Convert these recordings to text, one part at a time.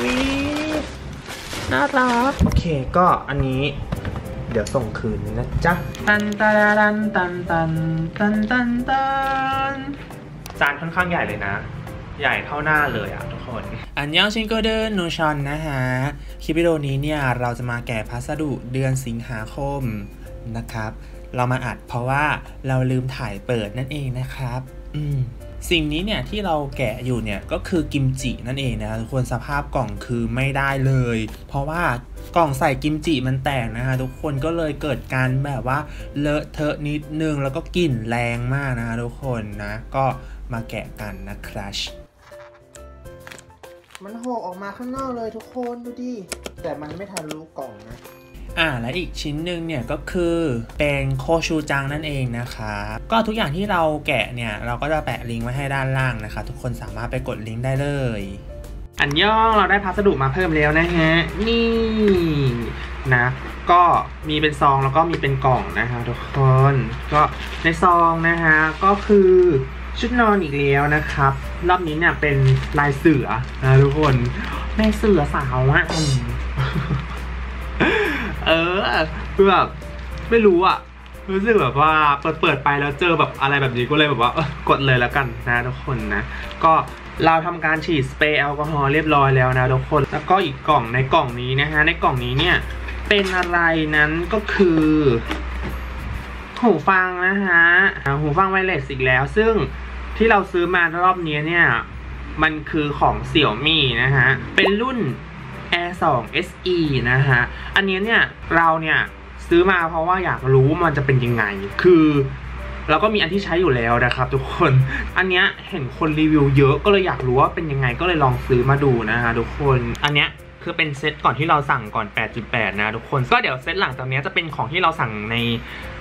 วีน่ารักโอเคก็อันนี้เดี๋ยวส่งคืนนะจ๊ะตันตันตันตันตันตันตันจานค่อนข้างใหญ่เลยนะใหญ่เท่าหน้าเลยอ่ะทุกคนอันยองชินโกเดนโนชอนนะฮะคลิปวิดีโอนี้เนี่ยเราจะมาแกะพัสดุเดือนสิงหาคมนะครับเรามาอัดเพราะว่าเราลืมถ่ายเปิดนั่นเองนะครับสิ่งนี้เนี่ยที่เราแกะอยู่เนี่ยก็คือกิมจินั่นเองนะทุกคนสภาพกล่องคือไม่ได้เลยเพราะว่ากล่องใส่กิมจิมันแตกนะคะทุกคนก็เลยเกิดการแบบว่าเลอะเทอะนิดนึงแล้วก็กลิ่นแรงมากนะคะทุกคนนะก็มาแกะกันนะครับมันโผล่ออกมาข้างนอกเลยทุกคนดูดิแต่มันไม่ทะลุกล่องนะและอีกชิ้นหนึ่งเนี่ยก็คือเป็นโคชูจังนั่นเองนะคะก็ทุกอย่างที่เราแกะเนี่ยเราก็จะแปะลิงก์ไว้ให้ด้านล่างนะคะทุกคนสามารถไปกดลิงก์ได้เลยอันย่องเราได้พัสดุมาเพิ่มแล้วนะฮะนี่นะก็มีเป็นซองแล้วก็มีเป็นกล่องนะคะทุกคนก็ในซองนะคะก็คือชุดนอนอีกแล้วนะครับรอบนี้เนี่ยเป็นลายเสือนะทุกคนแม่เสือสาวอะ คือแบบไม่รู้อะรู้สึกแบบว่าเปิดไปแล้วเจอแบบอะไรแบบนี้ก็เลยแบบว่ากดเลยแล้วกันนะทุกคนนะก็เราทำการฉีดสเปรย์แอลกอฮอล์เรียบร้อยแล้วนะทุกคนแล้วก็อีกกล่องในกล่องนี้นะฮะในกล่องนี้เนี่ยเป็นอะไรนั้นก็คือหูฟังนะฮะหูฟังไวเลสอีกแล้วซึ่งที่เราซื้อมารอบนี้เนี่ยมันคือของเสี่ยวมี่นะฮะเป็นรุ่น Air 2 SE นะฮะอันนี้เนี่ยเราเนี่ยซื้อมาเพราะว่าอยากรู้มันจะเป็นยังไงคือเราก็มีอันที่ใช้อยู่แล้วนะครับทุกคนอันเนี้ยเห็นคนรีวิวเยอะก็เลยอยากรู้ว่าเป็นยังไงก็เลยลองซื้อมาดูนะฮะทุกคนอันเนี้ยคือเป็นเซตก่อนที่เราสั่งก่อน 8.8 นะทุกคนก็เดี๋ยวเซตหลังจากนี้จะเป็นของที่เราสั่งใน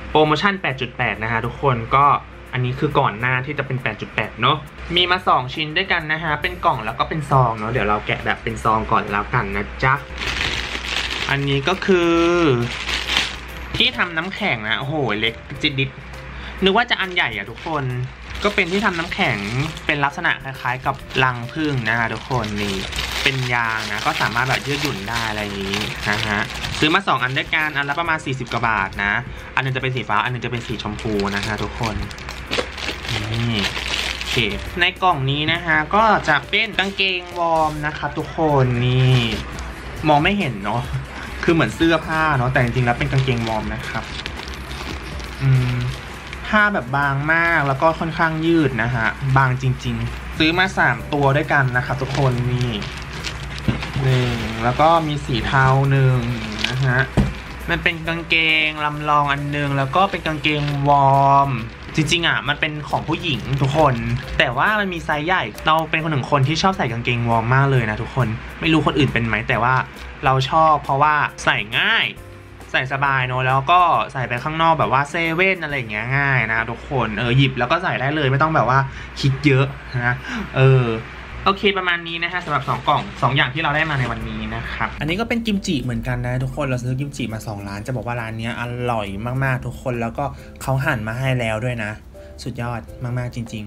โปรโมชั่น 8.8 นะฮะทุกคนก็อันนี้คือก่อนหน้าที่จะเป็น 8.8 เนาะมีมา2ชิ้นด้วยกันนะฮะเป็นกล่องแล้วก็เป็นซองเนาะเดี๋ยวเราแกะแบบเป็นซองก่อนแล้วกันนะจ๊ะอันนี้ก็คือที่ทำน้ำแข็งนะโอ้โหเล็กจิดดิดนึกว่าจะอันใหญ่อะทุกคนก็เป็นที่ทำน้ำแข็งเป็นลักษณะคล้ายๆกับรังผึ้งนะฮะทุกคนนี่เป็นยางนะก็สามารถแบบยืดหยุ่นได้อะไรอย่างนี้นะฮะซื้อมา2อันด้วยกันอันละประมาณ40กว่าบาทนะอันนึงจะเป็นสีฟ้าอันนึงจะเป็นสีชมพูนะฮะทุกคนนี่โอเคในกล่องนี้นะฮะก็จะเป็นกางเกงวอร์มนะคะทุกคนนี่มองไม่เห็นเนาะคือเหมือนเสื้อผ้าเนาะแต่จริงๆแล้วเป็นกางเกงวอร์มนะครับผ้าแบบบางมากแล้วก็ค่อนข้างยืดนะฮะบางจริงๆซื้อมา3ตัวด้วยกันนะครับทุกคนนี่แล้วก็มีสีเทา1นะฮะมันเป็นกางเกงลำลองอันนึงแล้วก็เป็นกางเกงวอร์มจริงๆอ่ะมันเป็นของผู้หญิงทุกคนแต่ว่ามันมีไซส์ใหญ่เราเป็นคนหนึ่งคนที่ชอบใส่กางเกงวอร์มมากเลยนะทุกคนไม่รู้คนอื่นเป็นไหมแต่ว่าเราชอบเพราะว่าใส่ง่ายใส่สบายเนอะแล้วก็ใส่ไปข้างนอกแบบว่าเซเว่นอะไรอย่างเงี้ยง่ายนะทุกคนหยิบแล้วก็ใส่ได้เลยไม่ต้องแบบว่าคิดเยอะนะโอเคประมาณนี้นะฮะสำหรับ2กล่อง2อย่างที่เราได้มาในวันนี้นะครับอันนี้ก็เป็นกิมจิเหมือนกันนะทุกคนเราซื้อกิมจิมา2ร้านจะบอกว่าร้านนี้อร่อยมากๆทุกคนแล้วก็เขาหั่นมาให้แล้วด้วยนะสุดยอดมากๆจริง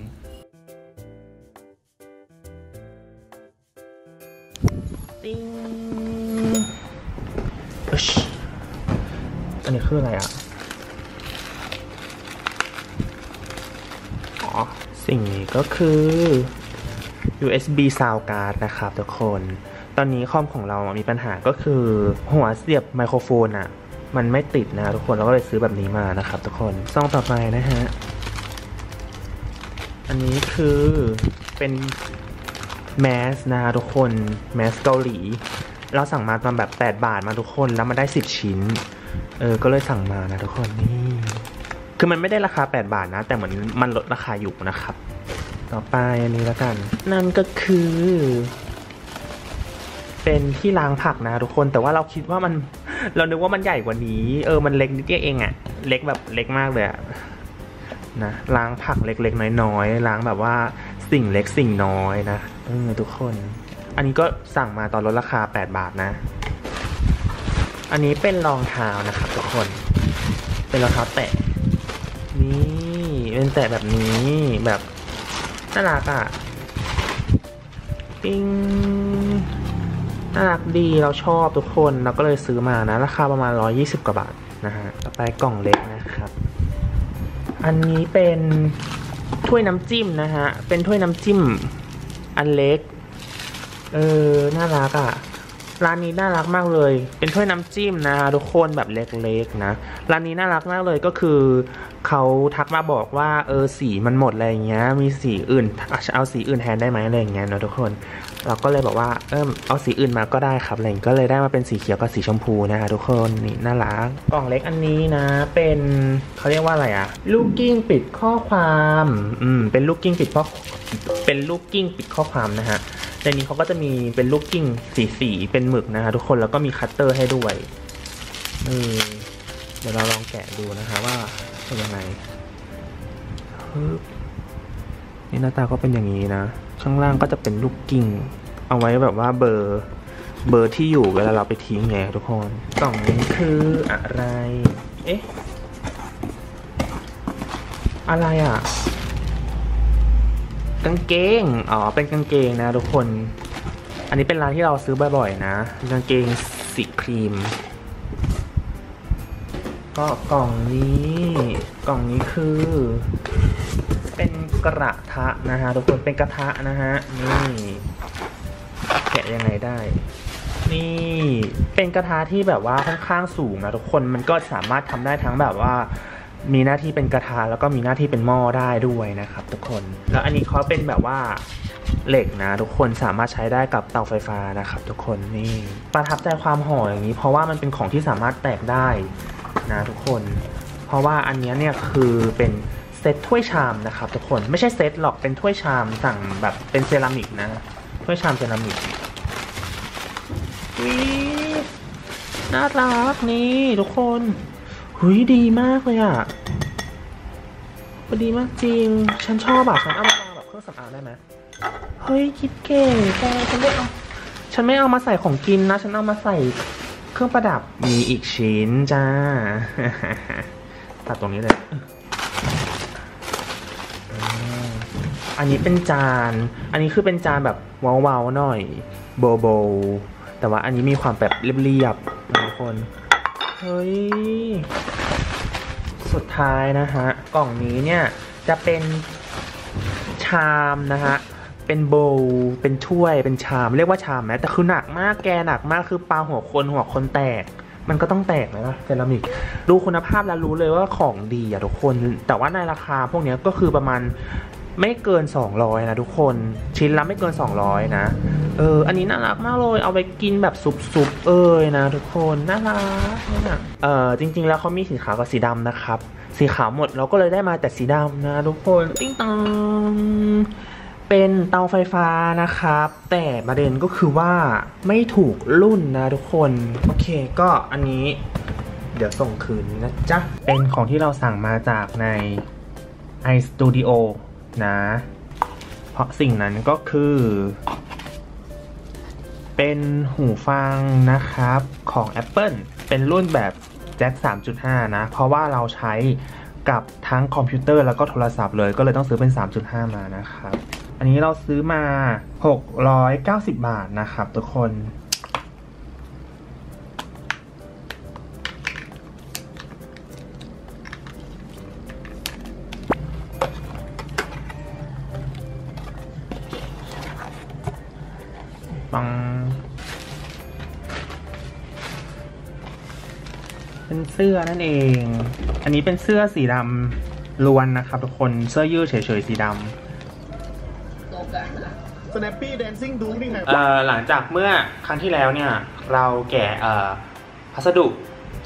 ๆติ๊งอันนี้คืออะไรอ่ะอ๋อสิ่งนี้ก็คือ USB sound card นะครับทุกคนตอนนี้คอมของเรามีปัญหาก็คือหัวเสียบไมโครโฟนอ่ะมันไม่ติดนะทุกคนเราก็เลยซื้อแบบนี้มานะครับทุกคนซองต่อไปนะฮะอันนี้คือเป็นแมสนะทุกคนแมสเกาหลีเราสั่งมาตอนแบบ8บาทมาทุกคนแล้วมาได้10ชิ้นก็เลยสั่งมานะทุกคนนี่คือมันไม่ได้ราคา8บาทนะแต่เหมือนมันลดราคาอยู่นะครับต่อไปอันนี้แล้วกันนั่นก็คือเป็นที่ล้างผักนะทุกคนแต่ว่าเราคิดว่ามันเรานึกว่ามันใหญ่กว่านี้มันเล็กนิดเองอะเล็กแบบเล็กมากเลยอะนะล้างผักเล็กๆน้อยๆล้างแบบว่าสิ่งเล็กสิ่งน้อยนะทุกคนอันนี้ก็สั่งมาตอนลดราคา8บาทนะอันนี้เป็นรองเท้านะครับทุกคนเป็นรองเท้าแตะนี่เป็นแตะแบบนี้แบบน่ารักอ่ะติ๊ง น่ารักดีเราชอบทุกคนเราก็เลยซื้อมานะราคาประมาณ120กว่าบาทนะฮะต่อไปกล่องเล็กนะครับอันนี้เป็นถ้วยน้ำจิ้มนะฮะเป็นถ้วยน้ำจิ้มอันเล็กน่ารักอ่ะร้านนี้น่ารักมากเลยเป็นถ้วยน้ำจิ้มนะทุกคนแบบเล็กๆนะร้านนี้น่ารักมากเลยก็คือเขาทักมาบอกว่าสีมันหมดอะไรอย่างเงี้ยมีสีอื่นเอาสีอื่นแทนได้ไหมอะไรอย่างเงี้ยนะทุกคนเราก็เลยบอกว่าเอาสีอื่นมาก็ได้ครับอะไรก็เลยได้มาเป็นสีเขียวกับสีชมพูนะคะทุกคนนี่น่ารักกล่องเล็กอันนี้นะเป็นเขาเรียกว่าอะไรอะลูกกิ้งปิดข้อความเป็นลูกกิ้งปิดข้อความนะฮะในนี้เขาก็จะมีเป็นลูกกิ้งสีเป็นหมึกนะคะทุกคนแล้วก็มีคัตเตอร์ให้ด้วยเดี๋ยวเราลองแกะดูนะคะว่าเป็นยังไงนี่หน้าตาก็เป็นอย่างนี้นะข้างล่างก็จะเป็นลูกกิ้งเอาไว้แบบว่าเบอร์ที่อยู่เวลาเราไปทิ้งไงทุกคนกล่องนี้คืออะไรอะไรอ่ะกางเกงเป็นกางเกงนะทุกคนอันนี้เป็นร้านที่เราซื้อบ่อยๆนะกางเกงสีครีมก็กล่องนี้คือเป็นกระทะนะฮะทุกคนเป็นกระทะนะฮะนี่แกะยังไงได้นี่เป็นกระทะที่แบบว่าค่อนข้างสูงนะทุกคนมันก็สามารถทำได้ทั้งแบบว่ามีหน้าที่เป็นกระทะแล้วก็มีหน้าที่เป็นหม้อได้ด้วยนะครับทุกคนแล้วอันนี้เขาเป็นแบบว่าเหล็กนะทุกคนสามารถใช้ได้กับเตาไฟฟ้านะครับทุกคนนี่ประทับใจความห่ออย่างนี้เพราะว่ามันเป็นของที่สามารถแตกได้นะทุกคนเพราะว่าอันนี้เนี่ยคือเป็นเซตถ้วยชามนะครับทุกคนไม่ใช่เซตหรอกเป็นถ้วยชามสั่งแบบเป็นเซรามิกนะถ้วยชามเซรามิกน่ารักนี่ทุกคนหุยดีมากเลยอ่ะดีมากจริงฉันชอบแบบฉันเอามาแบบเครื่องสำอางได้ไหมเฮ้ยคิดเก่งแต่ฉันไม่เอามาใส่ของกินนะฉันเอามาใส่เครื่องประดับมีอีกชิ้นจ้าตัดตรงนี้เลยอันนี้เป็นจานอันนี้คือเป็นจานแบบเว้าๆหน่อยโบโบแต่ว่าอันนี้มีความแบบเรียบๆนะทุกคนเฮ้ยสุดท้ายนะฮะกล่องนี้เนี่ยจะเป็นชามนะฮะเป็นโบว์เป็นถ้วยเป็นชามเรียกว่าชามนะแต่คือหนักมากแกหนักมากคือปลาหัวคนแตกมันก็ต้องแตกนะเซรามิกดูคุณภาพแล้วรู้เลยว่าของดีอะทุกคนแต่ว่าในราคาพวกนี้ก็คือประมาณไม่เกิน200นะทุกคนชิ้นละไม่เกิน200นะอันนี้น่ารักมากเลยเอาไปกินแบบซุปๆนะทุกคนน่ารักนะจริงๆแล้วเขามีสีขาวกับสีดำนะครับสีขาวหมดเราก็เลยได้มาแต่สีดำนะทุกคนติ๊งตังเป็นเตาไฟฟ้านะครับแต่ประเด็นก็คือว่าไม่ถูกรุ่นนะทุกคนโอเคก็อันนี้เดี๋ยวส่งคืนนะจ๊ะเป็นของที่เราสั่งมาจากใน iStudio นะเพราะสิ่งนั้นก็คือเป็นหูฟังนะครับของ Apple เป็นรุ่นแบบแจ็ค 3.5 นะเพราะว่าเราใช้กับทั้งคอมพิวเตอร์แล้วก็โทรศัพท์เลยก็เลยต้องซื้อเป็น 3.5 มานะครับอันนี้เราซื้อมา690บาทนะครับทุกคนปังเป็นเสื้อนั่นเองอันนี้เป็นเสื้อสีดำล้วนนะครับทุกคนเสื้อยืดเฉยๆสีดำหลังจากเมื่อครั้งที่แล้วเนี่ยเราแกะพัสดุ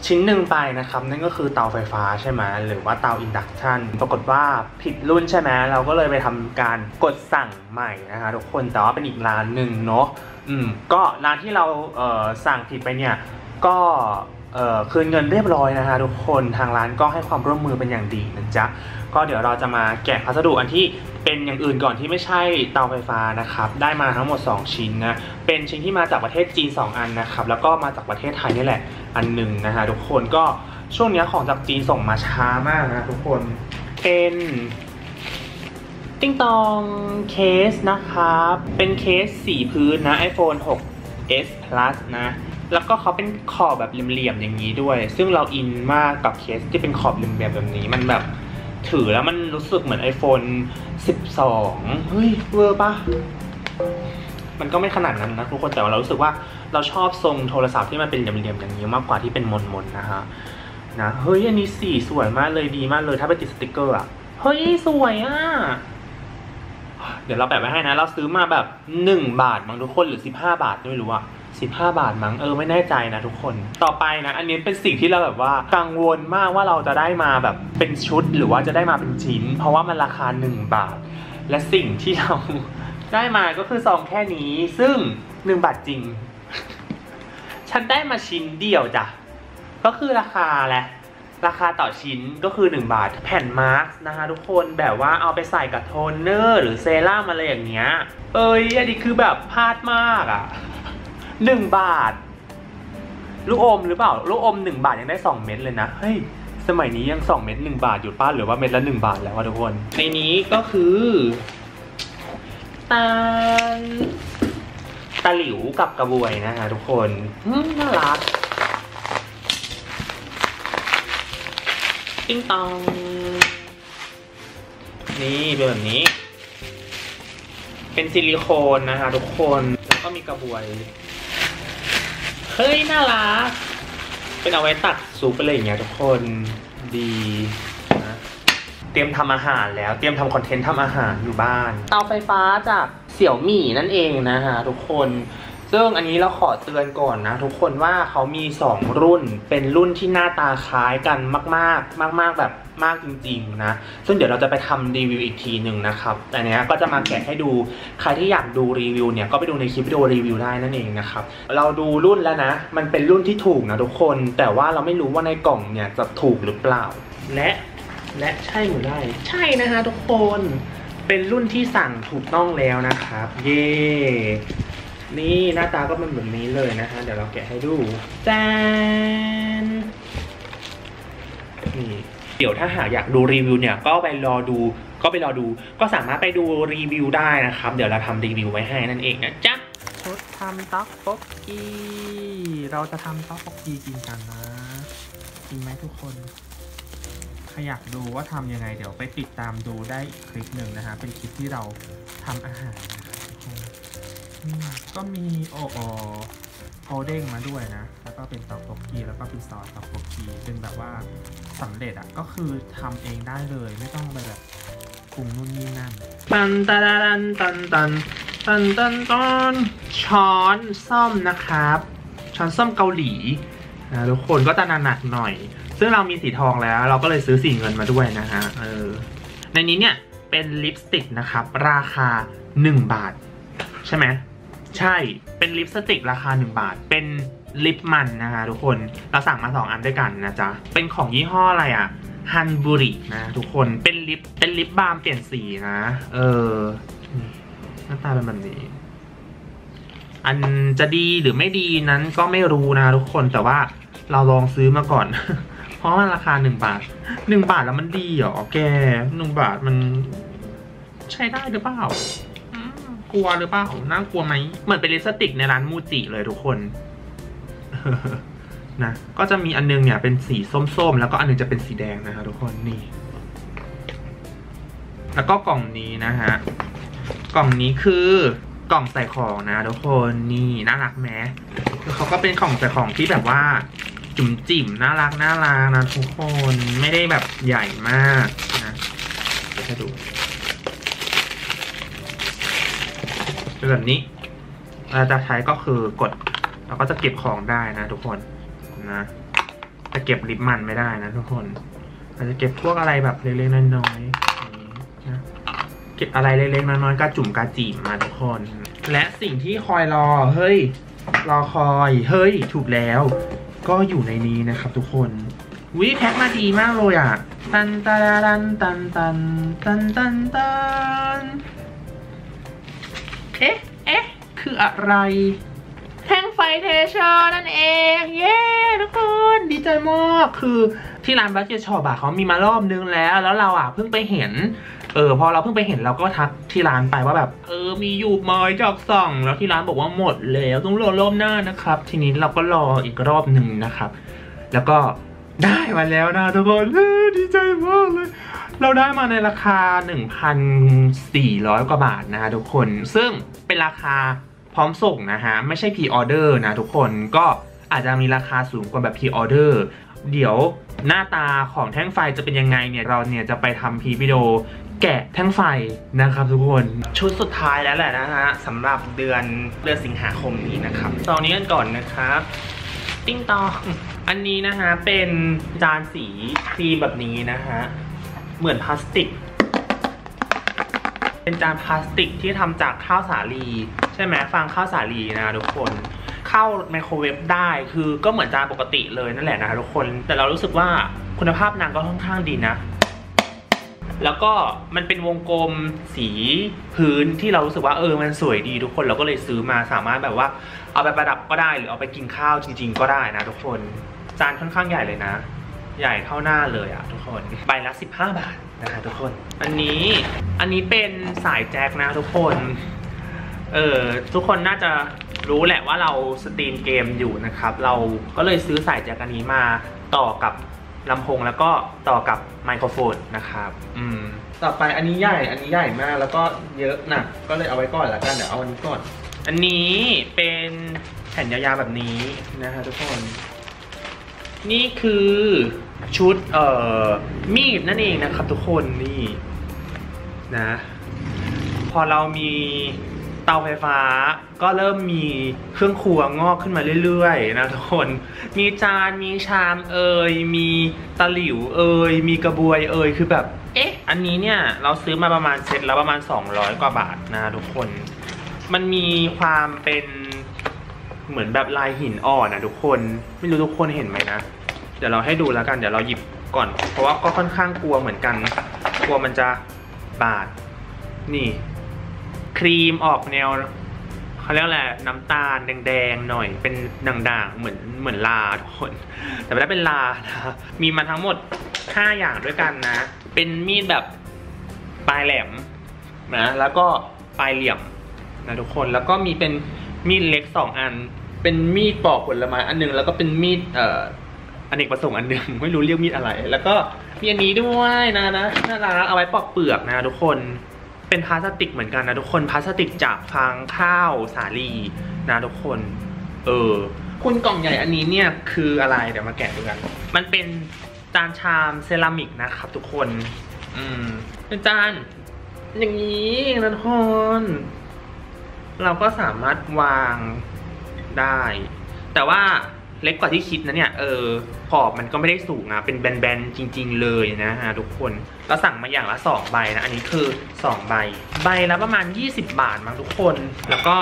ชิ้นหนึ่งไปนะครับนั่นก็คือเตาไฟฟ้าใช่ไหมหรือว่าเตาอินดักชันปรากฏว่าผิดรุ่นใช่ไหมเราก็เลยไปทำการกดสั่งใหม่นะคะทุกคนแต่ว่าเป็นอีกร้านหนึ่งเนาะก็ร้านที่เราสั่งผิดไปเนี่ยก็คืนเงินเรียบร้อยนะคะทุกคนทางร้านก็ให้ความร่วมมือเป็นอย่างดีนะจ๊ะก็เดี๋ยวเราจะมาแกะพัสดุอันที่เป็นอย่างอื่นก่อนที่ไม่ใช่เตาไฟฟ้านะครับได้มาทั้งหมด2ชิ้นนะเป็นชิ้นที่มาจากประเทศจีน2อันนะครับแล้วก็มาจากประเทศไทยนี่แหละอันหนึ่งนะคะทุกคนก็ช่วงนี้ของจากจีนส่งมาช้ามากนะทุกคนเป็นติ๊งตองเคสนะครับเป็นเคส4 พื้นนะ iPhone 6 S Plus นะแล้วก็เขาเป็นขอบแบบเหลี่ยมๆอย่างนี้ด้วยซึ่งเราอินมากกับเคสที่เป็นขอบเหลี่ยมแบบนี้มันแบบถือแล้วมันรู้สึกเหมือน iPhone 12เฮ้ยเวอร์ปะมันก็ไม่ขนาดนั้นนะทุกคนแต่ว่าเรารู้สึกว่าเราชอบทรงโทรศัพท์ที่มันเป็นเหลี่ยมๆอย่างนี้มากกว่าที่เป็นมนๆนะฮะนะเฮ้ยอันนี้สีสวยมากเลยดีมากเลยถ้าไปติดสติกเกอร์อ่ะเฮ้ยสวยอ่ะเดี๋ยวเราแปะไว้ให้นะเราซื้อมาแบบ1 บาทมั้งทุกคนหรือ15 บาทไม่รู้อะ15 บาทมั้งไม่แน่ใจนะทุกคนต่อไปนะอันนี้เป็นสิ่งที่เราแบบว่ากังวลมากว่าเราจะได้มาแบบเป็นชุดหรือว่าจะได้มาเป็นชิ้นเพราะว่ามันราคา1 บาทและสิ่งที่เราได้มาก็คือซองแค่นี้ซึ่ง1 บาทจริงฉันได้มาชิ้นเดียวจ้ะก็คือราคาแหละราคาต่อชิ้นก็คือ1 บาทแผ่นมาร์กนะคะทุกคนแบบว่าเอาไปใส่กับโทนเนอร์หรือเซรั่มอะไรอย่างเงี้ยอันนี้คือแบบพลาดมากอ่ะ1 บาทลูกอมหรือเปล่าลูกอม1 บาทยังได้2 เม็ดเลยนะเฮ้ยสมัยนี้ยัง2 เม็ด1 บาทอยู่ป้าหรือว่าเม็ดละ1 บาทแล้ววะทุกคนในนี้ก็คือตะหลิวกับกระบวยนะคะทุกคนน่ารักติ๊งตองนี่เป็นแบบนี้เป็นซิลิโคนนะคะทุกคนแล้วก็มีกระบวยเฮ้ยน่ารักเป็นเอาไว้ตักซุปอะไรอย่างเงี้ยทุกคนดีนะเตรียมทำอาหารแล้วเตรียมทำคอนเทนต์ทำอาหารอยู่บ้านเตาไฟฟ้าจากเสี่ยวมี่นั่นเองนะฮะทุกคนซึ่งอันนี้เราขอเตือนก่อนนะทุกคนว่าเขามี2 รุ่นเป็นรุ่นที่หน้าตาคล้ายกันมากแบบมากจริงๆนะซึ่งเดี๋ยวเราจะไปทำรีวิวอีกทีหนึ่งนะครับแต่เนี้ยก็จะมาแกะให้ดูใครที่อยากดูรีวิวเนี่ยก็ไปดูในคลิปวิดีโอรีวิวได้นั่นเองนะครับเราดูรุ่นแล้วนะมันเป็นรุ่นที่ถูกนะทุกคนแต่ว่าเราไม่รู้ว่าในกล่องเนี่ยจะถูกหรือเปล่าและใช่หรือไม่ใช่นะคะทุกคนเป็นรุ่นที่สั่งถูกต้องแล้วนะครับเย้นี่หน้าตาก็เป็นแบบนี้เลยนะคะเดี๋ยวเราแกะให้ดูจานนี่เดี๋ยวถ้าหากอยากดูรีวิวเนี่ยก็ไปรอดูก็สามารถไปดูรีวิวได้นะครับเดี๋ยวเราทำรีวิวไว้ให้นั่นเองนะจ๊ะชุดทำต๊อกป๊อกกี้เราจะทำต๊อกป๊อกกี้กินกันนะจริงไหมทุกคนใครอยากดูว่าทำยังไงเดี๋ยวไปติดตามดูได้คลิปหนึ่งนะคะเป็นคลิปที่เราทำอาหารก็มีโอเด้งมาด้วยนะแล้วก็เป็นต๊อกโบกีแล้วก็เป็นซอสต๊อกโบกีเป็นแบบว่าสำเร็จอ่ะก็คือทำเองได้เลยไม่ต้องไปแบบปรุงนู่นนี่นั่นตันตันตันตันตันตันตันช้อนส้อมนะครับช้อนส้อมเกาหลีนะทุกคนก็จะหนักหน่อยซึ่งเรามีสีทองแล้วเราก็เลยซื้อสีเงินมาด้วยนะฮะในนี้เนี่ยเป็นลิปสติกนะครับราคา1 บาทใช่ไหมใช่เป็นลิปสติกราคา1 บาทเป็นลิปมันนะคะทุกคนเราสั่งมา2 อันด้วยกันนะจ๊ะเป็นของยี่ห้ออะไรอะฮันบุรินะทุกคนเป็นลิปบาล์มเปลี่ยนสีนะหน้าตาเป็นแบบนี้อันจะดีหรือไม่ดีนั้นก็ไม่รู้นะทุกคนแต่ว่าเราลองซื้อมาก่อน เพราะมันราคา1 บาท1 บาทแล้วมันดีเหรอแก1 บาทมันใช้ได้หรือเปล่ากลัวหรือเปล่าน่ากลัวไหมเหมือนเป็นลิปสติกในร้านมูจิเลยทุกคนนะก็จะมีอันนึงเนี่ยเป็นสีส้มๆแล้วก็อันนึงจะเป็นสีแดงนะคะทุกคนนี่แล้วก็กล่องนี้นะฮะกล่องนี้คือกล่องใส่ของนะทุกคนนี่น่ารักแม้เขาก็เป็นกล่องใส่ของที่แบบว่าจุ๋มจิ๋มน่ารักนะทุกคนไม่ได้แบบใหญ่มากนะเดี๋ยวให้ดูเป็นแบบนี้เราจะใช้ก็คือกดเราก็จะเก็บของได้นะทุกคนนะจะเก็บลิปมันไม่ได้นะทุกคนเราจะเก็บพวกอะไรแบบเล็กๆน้อยๆนะเก็บอะไรเล็กๆน้อยๆกระจุ่มกระจีบมาทุกคนและสิ่งที่คอยรอคอยถูกแล้วก็อยู่ในนี้นะครับทุกคนวิแพ็คมาดีมากเลยอ่ะตันตันตันตันตันตันตันเอ๊ะคืออะไรแท่งไฟเทเชอร์นั่นเองเย้ทุกคนดีใจมากคือที่ร้านบัสเจชอบอะเขามีมารอบนึงแล้วเราอะเพิ่งไปเห็น พอเราเพิ่งไปเห็นเราก็ทักที่ร้านไปว่าแบบมีอยู่ไหมจอกส่องแล้วที่ร้านบอกว่าหมดแล้วต้องรอรอบหน้านะครับทีนี้เราก็รออีกรอบหนึ่งนะครับแล้วก็ได้มาแล้วนะทุกคนดีใจมากเลยเราได้มาในราคา 1,400 กว่าบาทนะฮะทุกคนซึ่งเป็นราคาพร้อมส่งนะฮะไม่ใช่พรีออเดอร์นะทุกคนก็อาจจะมีราคาสูงกว่าแบบพรีออเดอร์เดี๋ยวหน้าตาของแท่งไฟจะเป็นยังไงเนี่ยเราเนี่ยจะไปทำพีวิดีโอแกะแท่งไฟนะครับทุกคนชุดสุดท้ายแล้วแหละนะฮะสำหรับเดือนสิงหาคมนี้นะครับตอนนี้กันก่อนนะครับติ้งตองอันนี้นะฮะเป็นจานสีครีมแบบนี้นะฮะเหมือนพลาสติกเป็นจานพลาสติกที่ทำจากข้าวสาลีใช่ไหมฟางข้าวสาลีนะทุกคนเข้าไมโครเวฟได้คือก็เหมือนจานปกติเลยนั่นแหละนะทุกคนแต่เรารู้สึกว่าคุณภาพนางก็ค่อนข้างดีนะแล้วก็มันเป็นวงกลมสีพื้นที่เรารู้สึกว่ามันสวยดีทุกคนเราก็เลยซื้อมาสามารถแบบว่าเอาไปประดับก็ได้หรือเอาไปกินข้าวจริงๆก็ได้นะทุกคนจานค่อนข้างใหญ่เลยนะใหญ่เท่าหน้าเลยอ่ะทุกคนใบละ15 บาทนะฮะทุกคนอันนี้เป็นสายแจ็คนะทุกคนทุกคนน่าจะรู้แหละว่าเราสตรีมเกมอยู่นะครับเราก็เลยซื้อสายแจ็คอันนี้มาต่อกับลำโพงแล้วก็ต่อกับไมโครโฟนนะครับต่อไปอันนี้ใหญ่มากแล้วก็เยอะหนักก็เลยเอาไว้ก่อนละกันเดี๋ยวเอาอันนี้ก่อนอันนี้เป็นแผ่นยาวๆแบบนี้นะฮะทุกคนนี่คือชุดมีดนั่นเองนะครับทุกคนนี่นะพอเรามีเตาไฟฟ้าก็เริ่มมีเครื่องครัวงอกขึ้นมาเรื่อยๆนะทุกคนมีจานมีชามมีตะหลิวมีกระบวยคือแบบอันนี้เนี่ยเราซื้อมาประมาณเซ็ตแล้วประมาณ200กว่าบาทนะทุกคนมันมีความเป็นเหมือนแบบลายหินอ่อนนะทุกคนไม่รู้ทุกคนเห็นไหมนะเดี๋ยวเราให้ดูแล้วกันเดี๋ยวเราหยิบก่อนเพราะว่าก็ค่อนข้างกลัวเหมือนกันกลัวมันจะบาดนี่ครีมออกแนวเขาเรียกแหละน้ำตาลแดงๆหน่อยเป็นด่างๆเหมือนลาทุกคนแต่ไม่ได้เป็นลานะมีมาทั้งหมด5อย่างด้วยกันนะเป็นมีดแบบปลายแหลมนะแล้วก็ปลายเหลี่ยมนะทุกคนแล้วก็มีเป็นมีดเล็ก2อันเป็นมีดปอกผลไม้อันนึงแล้วก็เป็นมีดอเนกประสงค์อันนึงไม่รู้เรียกมีดอะไรแล้วก็มีอันนี้ด้วยนะน่ารักเอาไว้ปอกเปลือกนะทุกคนเป็นพลาสติกเหมือนกันนะทุกคนพลาสติกจากฟางข้าวสาลีนะทุกคนคุณกล่องใหญ่อันนี้เนี่ยคืออะไรเดี๋ยวมาแกะดูกันมันเป็นจานชามเซรามิกนะครับทุกคนเป็นจานอย่างนี้นะทุกคนเราก็สามารถวางได้แต่ว่าเล็กกว่าที่คิดนะเนี่ยขอบมันก็ไม่ได้สูงนะเป็นแบนๆจริงๆเลยนะฮะทุกคนเราสั่งมาอย่างละ2ใบนะอันนี้คือ2ใบละประมาณ20 บาทมั้งทุกคนแล้วก็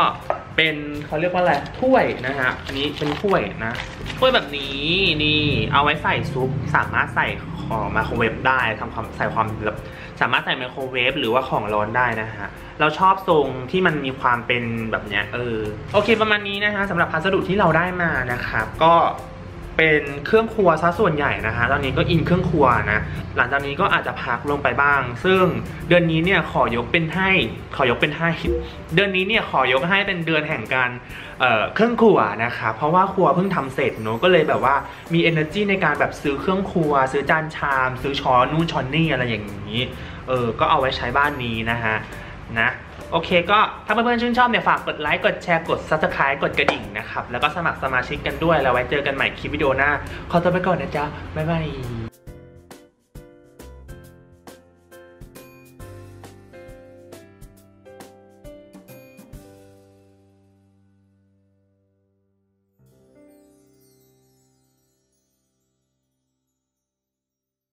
เป็นเขาเรียกว่าอะไรถ้วยนะฮะอันนี้เป็นถ้วยนะถ้วยแบบนี้นี่เอาไว้ใส่ซุปสามารถใส่ของไมโครเวฟได้ทำความใส่ความแบบสามารถใส่ไมโครเวฟหรือว่าของร้อนได้นะฮะเราชอบทรงที่มันมีความเป็นแบบเนี้ยโอเคประมาณนี้นะฮะสำหรับพัสดุที่เราได้มานะครับก็เป็นเครื่องครัวซะส่วนใหญ่นะฮะตอนนี้ก็อินเครื่องครัวนะหลังจากนี้ก็อาจจะพักลงไปบ้างซึ่งเดือนนี้เนี่ยเดือนนี้เนี่ยขอยกให้เป็นเดือนแห่งการเครื่องครัวนะคะเพราะว่าครัวเพิ่งทำเสร็จเนอะก็เลยแบบว่ามี energy ในการแบบซื้อเครื่องครัวซื้อจานชามซื้อช้อนนู่นช้อนนี่อะไรอย่างนี้ก็เอาไว้ใช้บ้านนี้นะฮะนะโอเคก็ถ้าเพื่อนๆชื่นชอบเนี่ยฝากกดไลค์กดแชร์กด Subscribe กดกระดิ่งนะครับแล้วก็สมัครสมาชิกกันด้วยแล้วไว้เจอกันใหม่คลิปวิดีโอหน้าขอตัวไปก่อนนะจ๊ะบ๊ายบาย